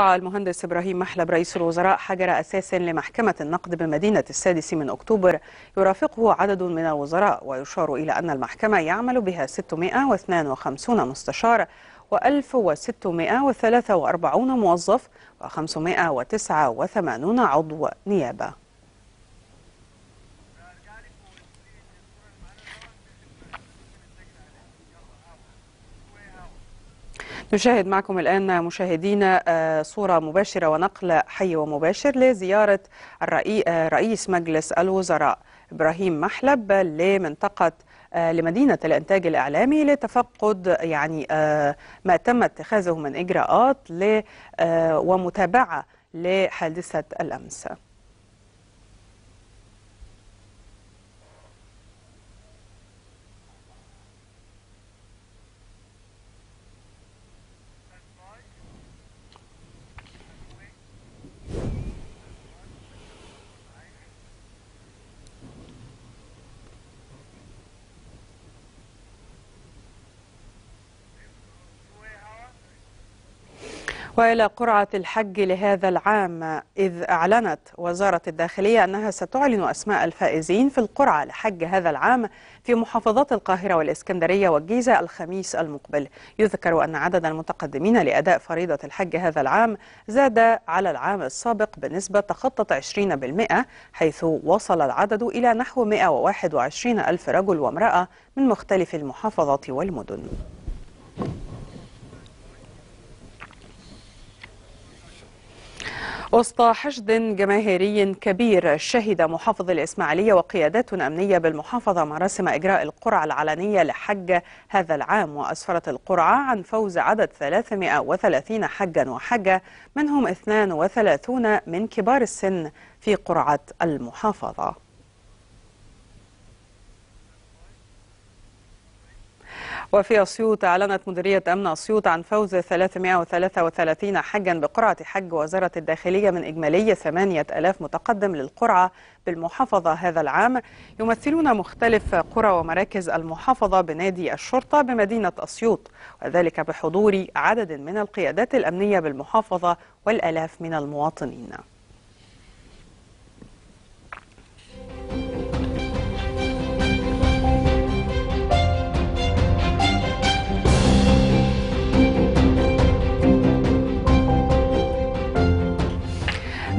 المهندس إبراهيم محلب رئيس الوزراء حجر أساس لمحكمة النقد بمدينة السادس من أكتوبر يرافقه عدد من الوزراء، ويشار إلى أن المحكمة يعمل بها 652 مستشار و1643 موظف و589 عضو نيابة. نشاهد معكم الآن مشاهدينا صورة مباشرة ونقل حي ومباشر لزيارة رئيس مجلس الوزراء إبراهيم محلب لمدينة الإنتاج الإعلامي لتفقد ما تم اتخاذه من إجراءات ومتابعة لحادثة الأمس. وإلى قرعة الحج لهذا العام، إذ أعلنت وزارة الداخلية أنها ستعلن أسماء الفائزين في القرعة لحج هذا العام في محافظات القاهرة والإسكندرية والجيزة الخميس المقبل. يذكر أن عدد المتقدمين لأداء فريضة الحج هذا العام زاد على العام السابق بنسبة تخطت 20%، حيث وصل العدد إلى نحو 121 ألف رجل وامرأة من مختلف المحافظات والمدن. وسط حشد جماهيري كبير شهد محافظ الإسماعيلية وقيادات أمنية بالمحافظة مراسم إجراء القرعة العلنية لحج هذا العام، وأسفرت القرعة عن فوز عدد 330 حجا وحجة، منهم 32 من كبار السن في قرعة المحافظة. وفي أسيوط، أعلنت مديرية أمن أسيوط عن فوز 333 حجا بقرعة حج وزارة الداخلية من إجمالي 8000 متقدم للقرعة بالمحافظة هذا العام، يمثلون مختلف قرى ومراكز المحافظة بنادي الشرطة بمدينة أسيوط، وذلك بحضور عدد من القيادات الأمنية بالمحافظة والآلاف من المواطنين.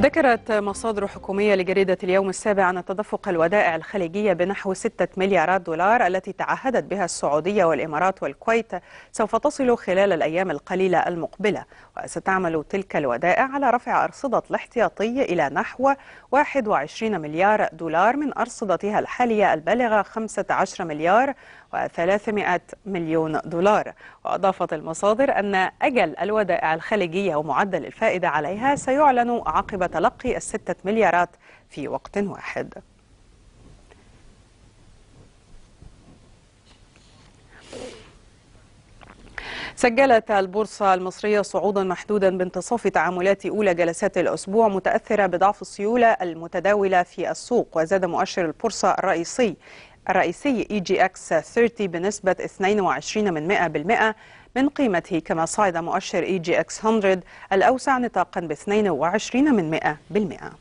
ذكرت مصادر حكومية لجريدة اليوم السابع أن تدفق الودائع الخليجية بنحو 6 مليارات دولار التي تعهدت بها السعودية والإمارات والكويت سوف تصل خلال الأيام القليلة المقبلة، وستعمل تلك الودائع على رفع أرصدة الاحتياطي إلى نحو 21 مليار دولار من أرصدتها الحالية البالغة 15 مليار و300 مليون دولار. وأضافت المصادر أن أجل الودائع الخليجية ومعدل الفائدة عليها سيعلن عقب تلقي 6 مليارات في وقت واحد. سجلت البورصة المصرية صعودا محدودا بانتصاف تعاملات أولى جلسات الأسبوع، متأثرة بضعف السيولة المتداولة في السوق، وزاد مؤشر البورصة الرئيسي EGX30 بنسبة 22% من قيمته، كما صعد مؤشر EGX100 الأوسع نطاقا ب 22%.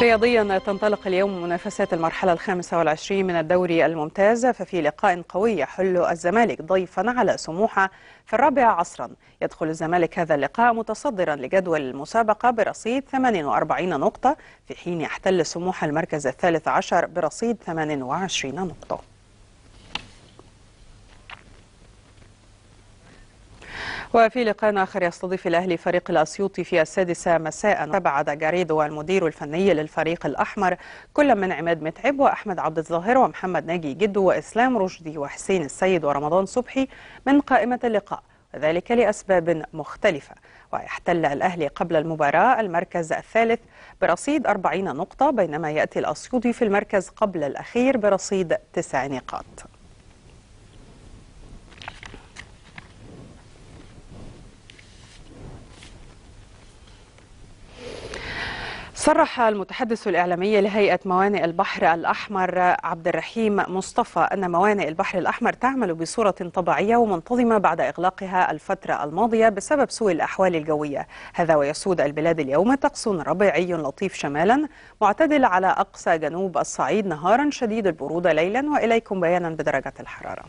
رياضيا، تنطلق اليوم منافسات المرحلة ال25 من الدوري الممتاز، ففي لقاء قوي يحل الزمالك ضيفا على سموحة في 4 عصرا. يدخل الزمالك هذا اللقاء متصدرا لجدول المسابقة برصيد 48 نقطة، في حين يحتل سموحة المركز ال13 برصيد 28 نقطة. وفي لقاء آخر يستضيف الأهلي فريق الأسيوطي في 6 مساء. تبعد جاريدو المدير الفني للفريق الأحمر كل من عماد متعب وأحمد عبد الظاهر ومحمد ناجي جدو وإسلام رشدي وحسين السيد ورمضان صبحي من قائمة اللقاء، وذلك لأسباب مختلفة. ويحتل الأهلي قبل المباراة المركز الثالث برصيد 40 نقطة، بينما يأتي الأسيوطي في المركز قبل الأخير برصيد 9 نقاط. صرح المتحدث الإعلامي لهيئة موانئ البحر الأحمر عبد الرحيم مصطفى أن موانئ البحر الأحمر تعمل بصورة طبيعية ومنتظمة بعد إغلاقها الفترة الماضية بسبب سوء الأحوال الجوية. هذا ويسود البلاد اليوم طقس ربيعي لطيف شمالا معتدل على أقصى جنوب الصعيد نهارا، شديد البرودة ليلا، وإليكم بيانا بدرجة الحرارة.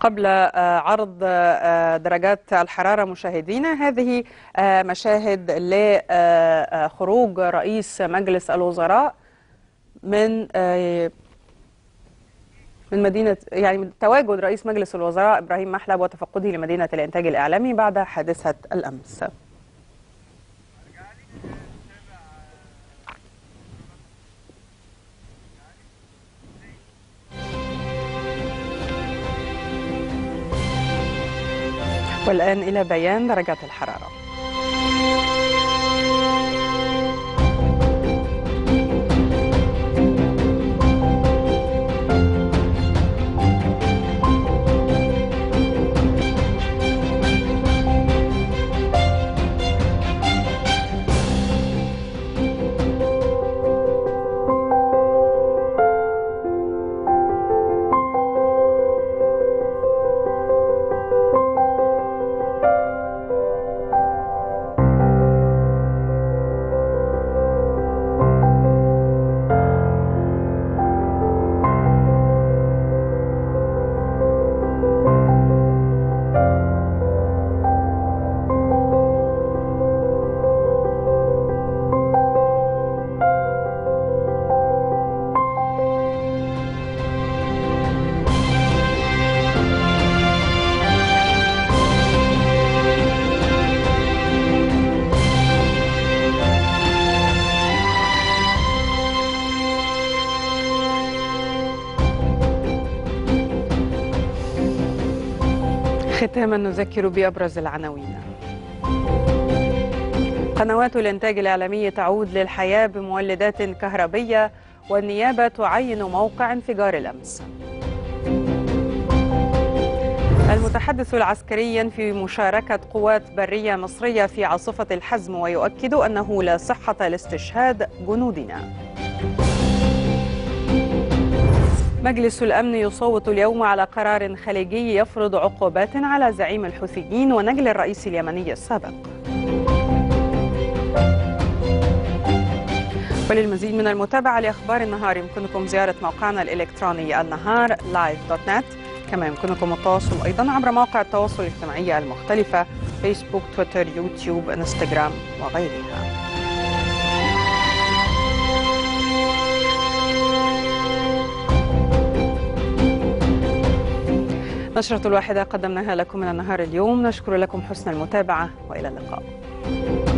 قبل عرض درجات الحرارة مشاهدينا، هذه مشاهد لخروج رئيس مجلس الوزراء من مدينة، يعني تواجد رئيس مجلس الوزراء إبراهيم محلب وتفقده لمدينة الإنتاج الإعلامي بعد حادثة الأمس. والآن إلى بيان درجات الحرارة. ختاما نذكر بأبرز العناوين. قنوات الإنتاج الإعلامي تعود للحياة بمولدات كهربية والنيابة تعين موقع انفجار الأمس. المتحدث العسكري ينفي مشاركة قوات برية مصرية في عاصفة الحزم ويؤكد أنه لا صحة لاستشهاد جنودنا. مجلس الأمن يصوت اليوم على قرار خليجي يفرض عقوبات على زعيم الحوثيين ونجل الرئيس اليمني السابق. وللمزيد من المتابعة لأخبار النهار يمكنكم زيارة موقعنا الإلكتروني النهار live.net، كما يمكنكم التواصل أيضا عبر مواقع التواصل الاجتماعي المختلفة، فيسبوك، تويتر، يوتيوب، انستجرام وغيرها. نشرة الواحدة قدمناها لكم من النهار اليوم، نشكر لكم حسن المتابعة وإلى اللقاء.